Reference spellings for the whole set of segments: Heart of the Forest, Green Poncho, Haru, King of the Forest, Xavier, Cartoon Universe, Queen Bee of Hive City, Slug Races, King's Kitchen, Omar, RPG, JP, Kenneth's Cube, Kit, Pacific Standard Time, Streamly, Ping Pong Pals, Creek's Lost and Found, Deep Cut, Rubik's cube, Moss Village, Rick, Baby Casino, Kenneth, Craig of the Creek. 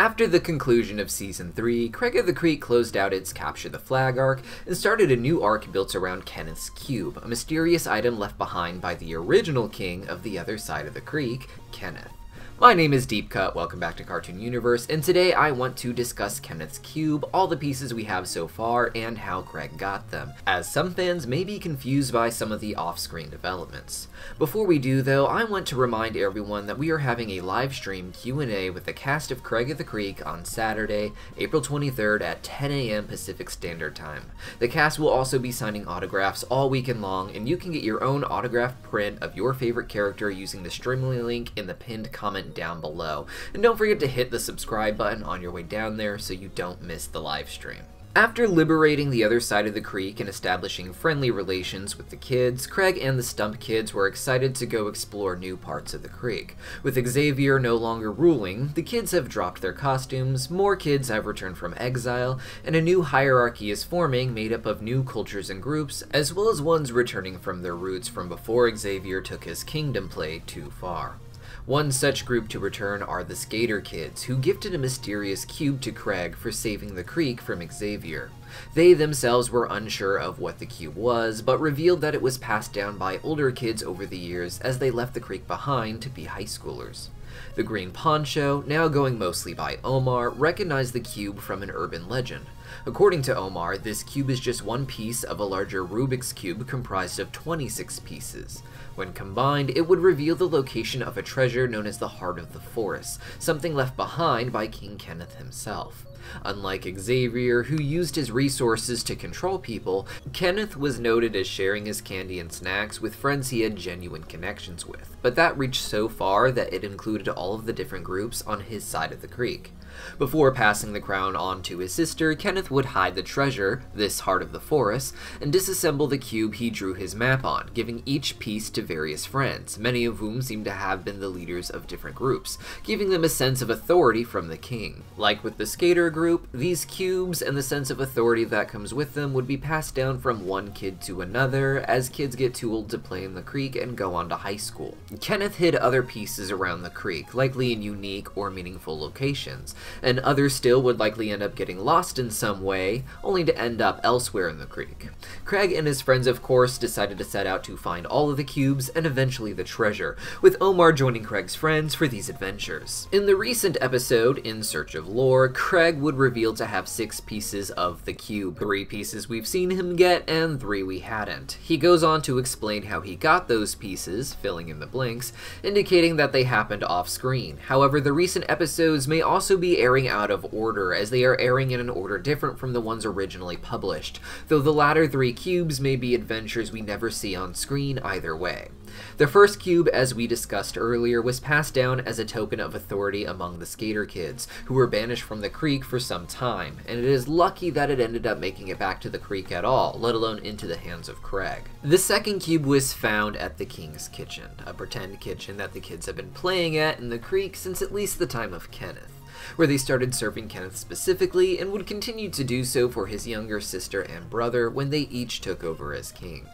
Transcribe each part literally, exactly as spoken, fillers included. After the conclusion of Season three, Craig of the Creek closed out its Capture the Flag arc and started a new arc built around Kenneth's Cube, a mysterious item left behind by the original king of the other side of the creek, Kenneth. My name is Deep Cut, welcome back to Cartoon Universe, and today I want to discuss Kenneth's Cube, all the pieces we have so far, and how Craig got them, as some fans may be confused by some of the off-screen developments. Before we do though, I want to remind everyone that we are having a live stream Q and A with the cast of Craig of the Creek on Saturday, April twenty-third at ten A M Pacific Standard Time. The cast will also be signing autographs all weekend long, and you can get your own autographed print of your favorite character using the Streamly link in the pinned comment down below. And don't forget to hit the subscribe button on your way down there so you don't miss the live stream. After liberating the other side of the creek and establishing friendly relations with the kids, Craig and the Stump Kids were excited to go explore new parts of the creek. With Xavier no longer ruling, the kids have dropped their costumes, more kids have returned from exile, and a new hierarchy is forming made up of new cultures and groups, as well as ones returning from their roots from before Xavier took his kingdom play too far. One such group to return are the Skater Kids, who gifted a mysterious cube to Craig for saving the creek from Xavier. They themselves were unsure of what the cube was, but revealed that it was passed down by older kids over the years as they left the creek behind to be high schoolers. The Green Poncho, now going mostly by Omar, recognized the cube from an urban legend. According to Omar, this cube is just one piece of a larger Rubik's cube comprised of twenty-six pieces. When combined, it would reveal the location of a treasure known as the Heart of the Forest, something left behind by King Kenneth himself. Unlike Xavier, who used his resources to control people, Kenneth was noted as sharing his candy and snacks with friends he had genuine connections with, but that reached so far that it included all of the different groups on his side of the creek. Before passing the crown on to his sister, Kenneth would hide the treasure, this Heart of the Forest, and disassemble the cube he drew his map on, giving each piece to various friends, many of whom seem to have been the leaders of different groups, giving them a sense of authority from the king. Like with the Skater group, these cubes and the sense of authority that comes with them would be passed down from one kid to another as kids get too old to play in the creek and go on to high school. Kenneth hid other pieces around the creek, likely in unique or meaningful locations, and others still would likely end up getting lost in some way, only to end up elsewhere in the creek. Craig and his friends, of course, decided to set out to find all of the cubes and eventually the treasure, with Omar joining Craig's friends for these adventures. In the recent episode, In Search of Lore, Craig would reveal to have six pieces of the cube, three pieces we've seen him get and three we hadn't. He goes on to explain how he got those pieces, filling in the blanks, indicating that they happened off-screen. However, the recent episodes may also be airing out of order, as they are airing in an order different from the ones originally published, though the latter three cubes may be adventures we never see on screen either way. The first cube, as we discussed earlier, was passed down as a token of authority among the Skater Kids, who were banished from the creek for some time, and it is lucky that it ended up making it back to the creek at all, let alone into the hands of Craig. The second cube was found at the King's Kitchen, a pretend kitchen that the kids have been playing at in the creek since at least the time of Kenneth, where they started serving Kenneth specifically and would continue to do so for his younger sister and brother when they each took over as king.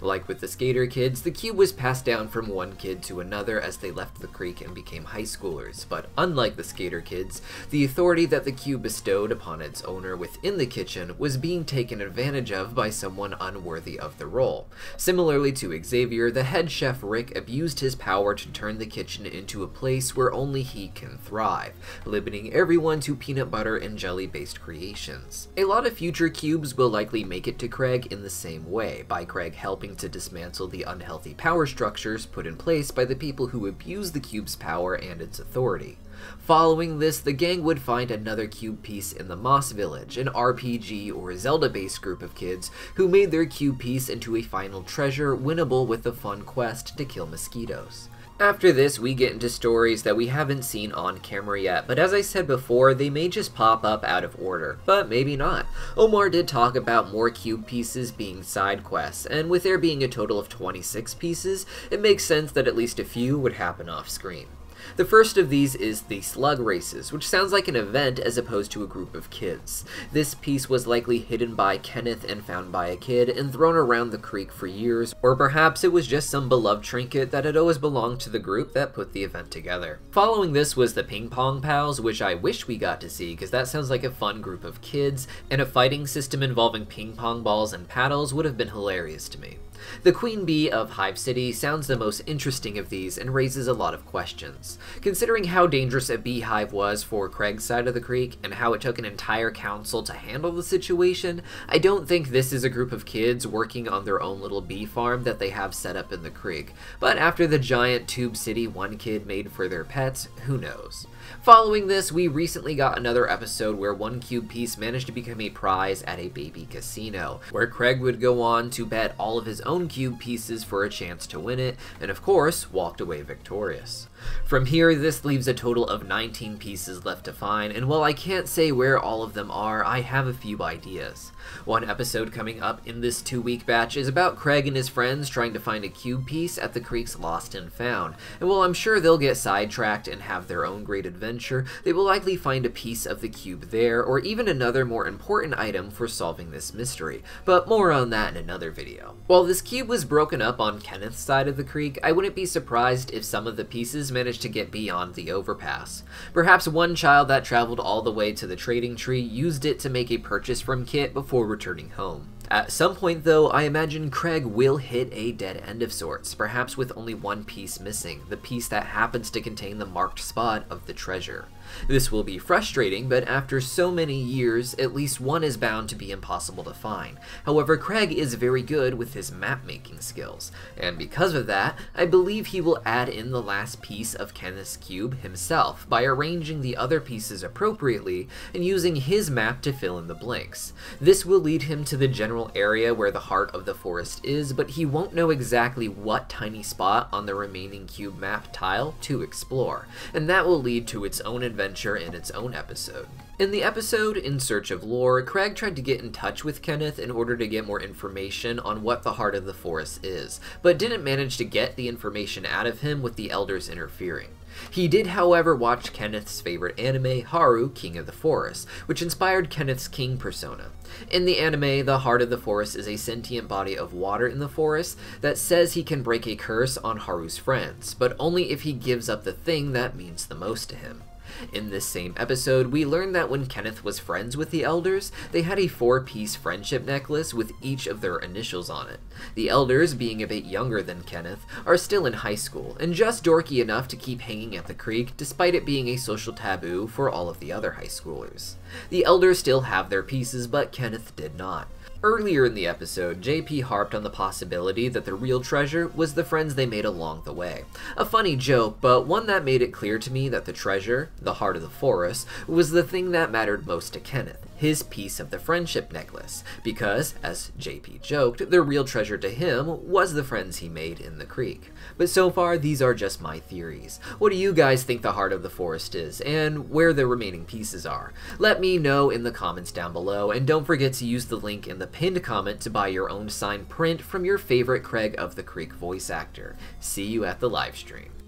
Like with the Skater Kids, the cube was passed down from one kid to another as they left the creek and became high schoolers, but unlike the Skater Kids, the authority that the cube bestowed upon its owner within the kitchen was being taken advantage of by someone unworthy of the role. Similarly to Xavier, the head chef Rick abused his power to turn the kitchen into a place where only he can thrive, limiting everyone to peanut butter and jelly-based creations. A lot of future cubes will likely make it to Craig in the same way, by Craig helping to dismantle the unhealthy power structures put in place by the people who abuse the cube's power and its authority. Following this, the gang would find another cube piece in the Moss Village, an R P G or Zelda-based group of kids who made their cube piece into a final treasure winnable with the fun quest to kill mosquitoes. After this, we get into stories that we haven't seen on camera yet, but as I said before, they may just pop up out of order, but maybe not. Omar did talk about more cube pieces being side quests, and with there being a total of twenty-six pieces, it makes sense that at least a few would happen off-screen. The first of these is the Slug Races, which sounds like an event as opposed to a group of kids. This piece was likely hidden by Kenneth and found by a kid and thrown around the creek for years, or perhaps it was just some beloved trinket that had always belonged to the group that put the event together. Following this was the Ping Pong Pals, which I wish we got to see because that sounds like a fun group of kids, and a fighting system involving ping pong balls and paddles would have been hilarious to me. The Queen Bee of Hive City sounds the most interesting of these and raises a lot of questions. Considering how dangerous a beehive was for Craig's side of the creek and how it took an entire council to handle the situation, I don't think this is a group of kids working on their own little bee farm that they have set up in the creek. But after the giant tube city one kid made for their pets, who knows? Following this, we recently got another episode where one cube piece managed to become a prize at a baby casino, where Craig would go on to bet all of his own own cube pieces for a chance to win it, and of course, walked away victorious. From here, this leaves a total of nineteen pieces left to find, and while I can't say where all of them are, I have a few ideas. One episode coming up in this two-week batch is about Craig and his friends trying to find a cube piece at the Creek's Lost and Found, and while I'm sure they'll get sidetracked and have their own great adventure, they will likely find a piece of the cube there, or even another more important item for solving this mystery, but more on that in another video. While this cube was broken up on Kenneth's side of the creek, I wouldn't be surprised if some of the pieces managed to get beyond the overpass. Perhaps one child that traveled all the way to the trading tree used it to make a purchase from Kit before returning home. At some point though, I imagine Craig will hit a dead end of sorts, perhaps with only one piece missing, the piece that happens to contain the marked spot of the treasure. This will be frustrating, but after so many years, at least one is bound to be impossible to find. However, Craig is very good with his map-making skills, and because of that, I believe he will add in the last piece of Kenneth's cube himself by arranging the other pieces appropriately and using his map to fill in the blanks. This will lead him to the general area where the Heart of the Forest is, but he won't know exactly what tiny spot on the remaining cube map tile to explore, and that will lead to its own adventure in its own episode. In the episode In Search of Lore, Craig tried to get in touch with Kenneth in order to get more information on what the Heart of the Forest is, but didn't manage to get the information out of him with the elders interfering. He did, however, watch Kenneth's favorite anime, Haru, King of the Forest, which inspired Kenneth's king persona. In the anime, the Heart of the Forest is a sentient body of water in the forest that says he can break a curse on Haru's friends, but only if he gives up the thing that means the most to him. In this same episode, we learned that when Kenneth was friends with the elders, they had a four-piece friendship necklace with each of their initials on it. The elders, being a bit younger than Kenneth, are still in high school, and just dorky enough to keep hanging at the creek despite it being a social taboo for all of the other high schoolers. The elders still have their pieces, but Kenneth did not. Earlier in the episode, J P harped on the possibility that the real treasure was the friends they made along the way. A funny joke, but one that made it clear to me that the treasure, the Heart of the Forest, was the thing that mattered most to Kenneth, his piece of the friendship necklace, because, as J P joked, the real treasure to him was the friends he made in the creek. But so far, these are just my theories. What do you guys think the Heart of the Forest is, and where the remaining pieces are? Let me know in the comments down below, and don't forget to use the link in the pinned comment to buy your own signed print from your favorite Craig of the Creek voice actor. See you at the live stream.